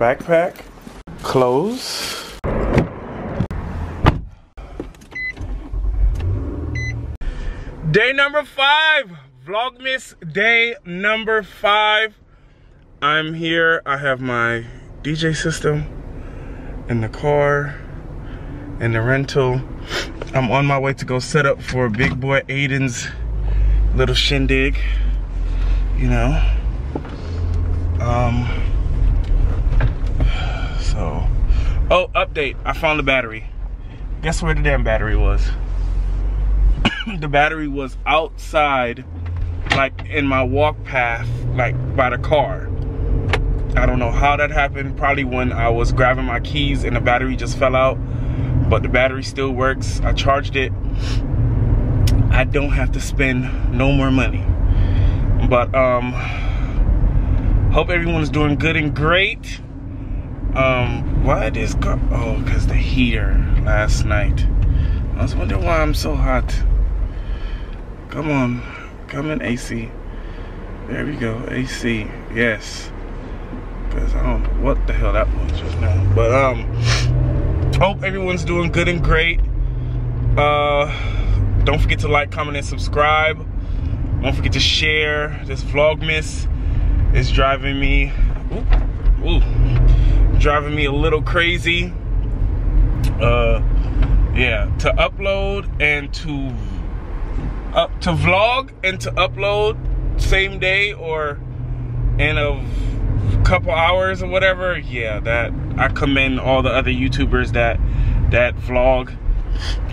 backpack, clothes, day number 5, Vlogmas day number 5. I'm here. I have my DJ system in the car, in the rental. I'm on my way to go set up for big boy Aiden's little shindig, you know. Oh, update, I found the battery. Guess where the damn battery was? The battery was outside, like in my walk path, like by the car. I don't know how that happened. Probably when I was grabbing my keys and the battery just fell out, but the battery still works. I charged it. I don't have to spend no more money. But hope everyone's doing good and great. Why this car? Oh, because the heater last night. I was wondering why I'm so hot. Come on, come in AC. There we go, AC, yes. Because I don't know what the hell that was just now. But hope everyone's doing good and great. Don't forget to like, comment, and subscribe. Don't forget to share. This Vlogmas is driving me, driving me a little crazy. Yeah, to upload and to vlog and to upload same day or in a couple hours or whatever. Yeah, that I commend all the other YouTubers that vlog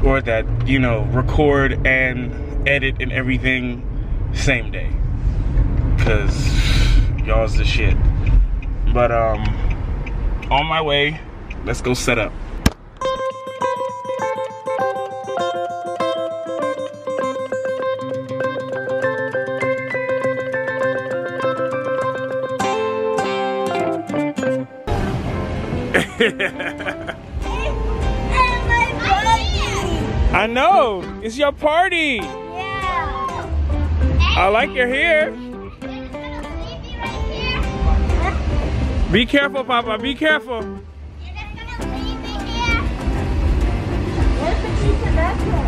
or that, you know, record and edit and everything same day, because y'all's the shit. But on my way, let's go set up. I know, it's your party. Yeah. I like your hair. Be careful, Papa, be careful. You're just gonna leave me here. Where's the piece of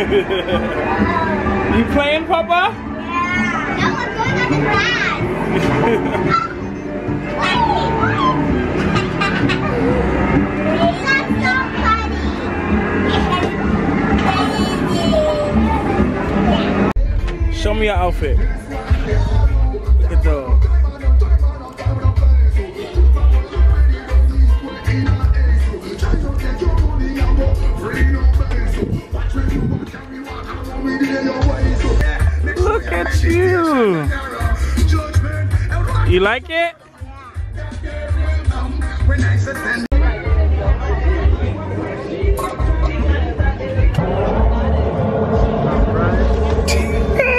You playing, Papa? Yeah. No, I'm going on the grass. It's so funny. Show me your outfit. Look at those. Look at you. You like it? Yeah.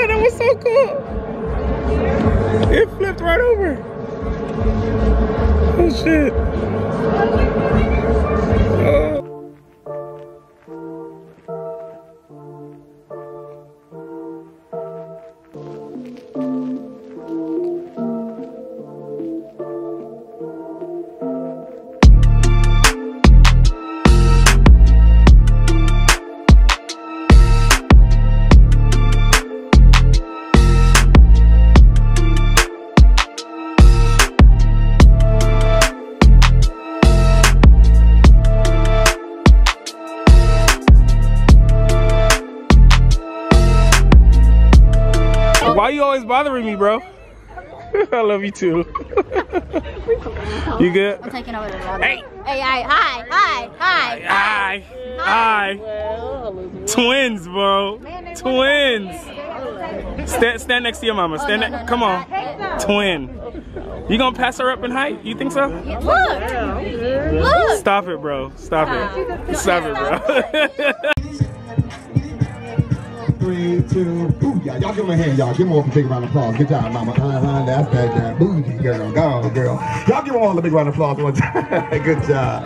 That was so cool. It flipped right over. Oh shit. Oh. Why you always bothering me, bro? I love you too. You good? I'm taking over the water. Hey! Hey, hi. Twins, bro. Man, twins. Stand next to your mama. Stand next. Come on. Twin. You gonna pass her up in height? You think so? Look! Stop it, bro. Stop it. Stop it, bro. 3, 2, booyah. Y'all give them a hand, y'all. Give them all a big round of applause. Good job, mama. That's that damn booty girl. Go on, girl. Y'all give them all a big round of applause one time. Good job.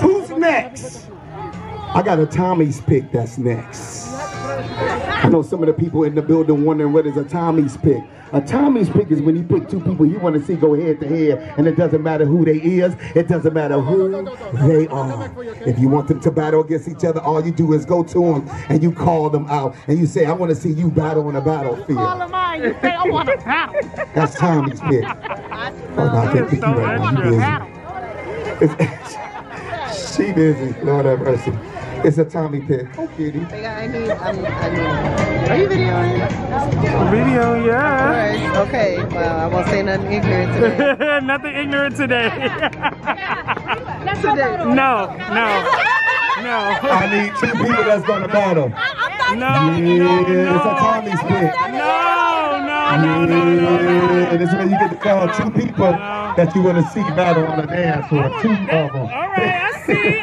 Who's next? I got a Tommy's pick that's next. I know some of the people in the building wondering what is a Tommy's pick. A Tommy's pick is when you pick two people you want to see go head to head, and it doesn't matter who they is, it doesn't matter who they are. If you want them to battle against each other, all you do is go to them and you call them out and you say, I want to see you battle on the battlefield. You call them out and you say, I want to battle. That's Tommy's pick. She busy, Lord have mercy. It's a Tommy pick. Oh, kitty. Are you videoing? Video, yeah. All right. Okay. Well, I won't say nothing ignorant today. Nothing ignorant today. No. I need two people that's going to battle. No. It's a Tommy's pick. No. And this is when you get to call two people that you want to see battle on the dance floor. Two of them. All right. I see.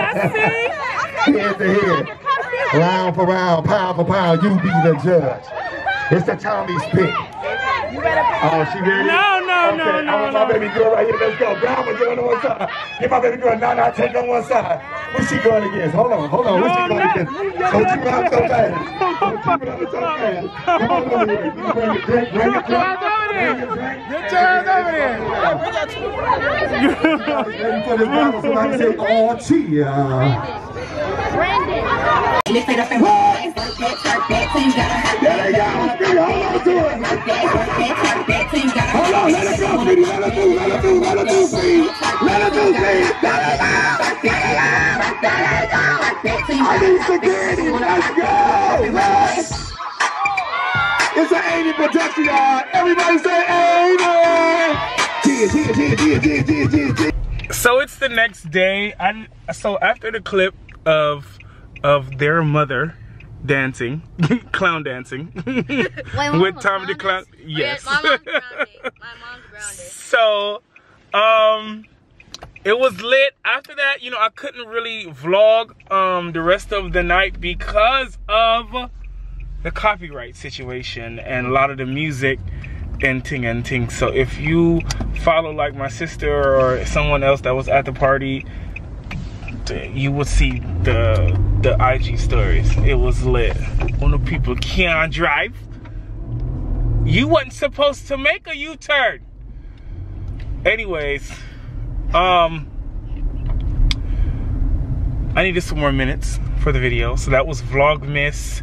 Head to head, round for round, pound for pound, you be the judge. It's the Tommy's pick. Oh, she ready? No. I want my baby girl right here. Let's go. Grab her, give her to one side. Get my baby girl. No, take her on one side. What's she going against? Hold on. What's she going against? Don't you run so fast. Come on over here. Bring it. Your turn's over there. Somebody say, oh, cheer. Lift it up and work it, so you gotta hurt it. There you go. Hold on to it. Work it, so you gotta hurt it. Hold on, let it go, baby. Let it do, please. I need security. Let's go. It's an 80 production, y'all. Everybody say 80. So it's the next day. So after the clip of their mother dancing, clown dancing, with Tommy the Clown. Yes. My mom's grounded. So, it was lit. After that, you know, I couldn't really vlog the rest of the night because of the copyright situation and a lot of the music and ting. So if you follow like my sister or someone else that was at the party, you will see the IG stories. It was lit. When the people can't drive, you wasn't supposed to make a U-turn. Anyways, I needed some more minutes for the video, so that was Vlogmas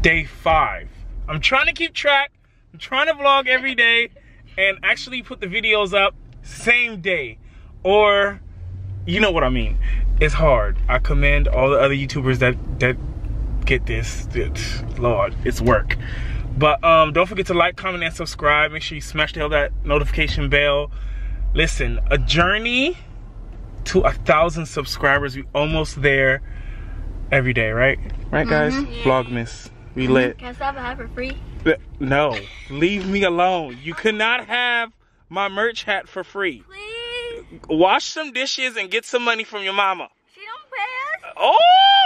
Day 5. I'm trying to keep track. I'm trying to vlog every day and actually put the videos up same day, or you know what I mean. It's hard. I commend all the other YouTubers that get this. Lord, it's work. But don't forget to like, comment, and subscribe. Make sure you smash the hell that notification bell. Listen, a journey to 1,000 subscribers. We almost there every day, right? Right, guys? Yay. Vlogmas. We lit. Can I stop and have for free? No. Leave me alone. You could not have my merch hat for free. Please. Wash some dishes and get some money from your mama. She don't pay us. Oh!